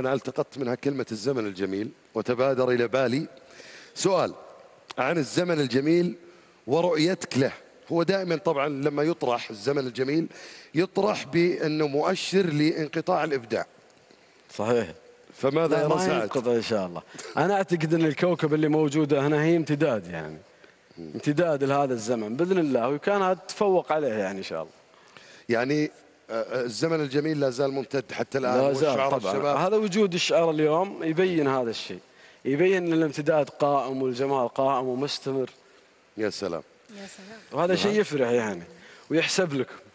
أنا التقطت منها كلمة الزمن الجميل، وتبادر إلى بالي سؤال عن الزمن الجميل ورؤيتك له. هو دائما طبعا لما يطرح الزمن الجميل يطرح بأنه مؤشر لانقطاع الإبداع، صحيح؟ فماذا يرى سعد؟ ينقطع إن شاء الله. أنا أعتقد أن الكوكب اللي موجودة هنا هي امتداد، يعني امتداد لهذا الزمن بإذن الله، وكان هتفوق عليه يعني إن شاء الله. يعني الزمن الجميل لا زال ممتد حتى الآن، والشعار الشباب هذا وجود الشعر اليوم يبين هذا الشيء، يبين أن الامتداد قائم والجمال قائم ومستمر. يا سلام يا سلام، وهذا شيء يفرح يعني ويحسب لكم.